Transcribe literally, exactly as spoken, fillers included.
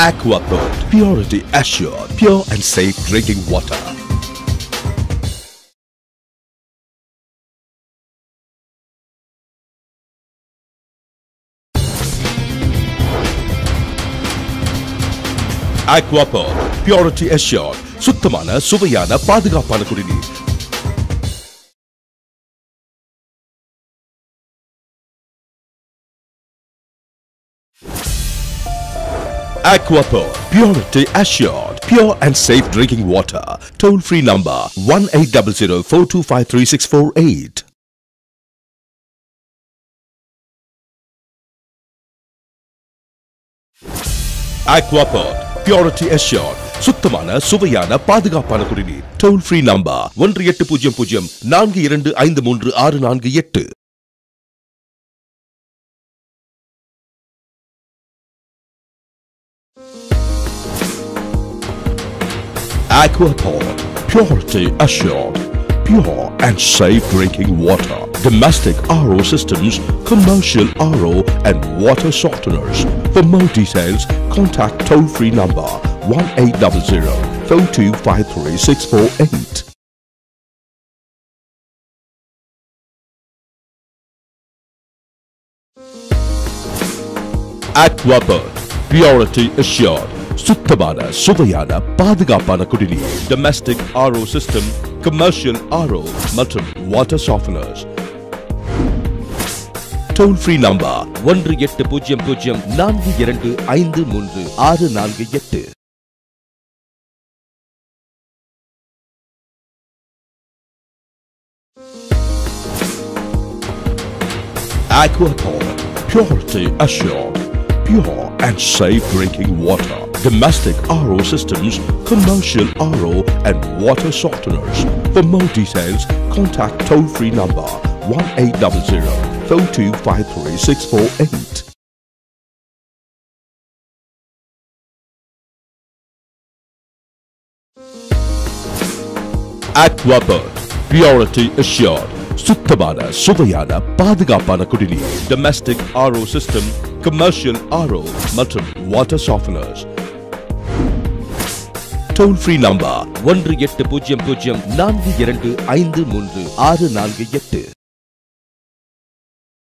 Aquapot, purity assured, pure and safe drinking water. Aquapot, purity assured, சுத்தமான சுவையான பாதுகாப்பான குடிநீர். Aquapot, purity assured, pure and safe drinking water. Toll-free number one eight zero zero four two five three six four eight. Aquapot, purity assured, சுத்தமான சுவையான பாதுகாப்பான குடிநீர். Toll free number one eight zero zero four two five three six four eight. Aquapot, purity assured, pure and safe drinking water. Domestic R O systems, commercial R O and water softeners. For more details, contact toll-free number one eight zero zero four two five three six four eight. Aquapot, purity assured, சுத்தமான சுவையான பாதுகாப்பான குடிநீர். Domestic R O system, commercial R O மற்றும் water softeners. Toll free number one eight zero zero four two five three six four eight. Aquapot, purity assured, pure and safe drinking water. Domestic R O systems, commercial R O and water softeners. For more details, contact toll free number one eight zero zero four two five three six four eight. Aquapot, purity assured, சுத்தமான சுவையான பாதுகாப்பான குடிநீர். Domestic R O system, commercial R O மற்றும் water softeners. Toll free number one eight zero zero four two five three six four eight.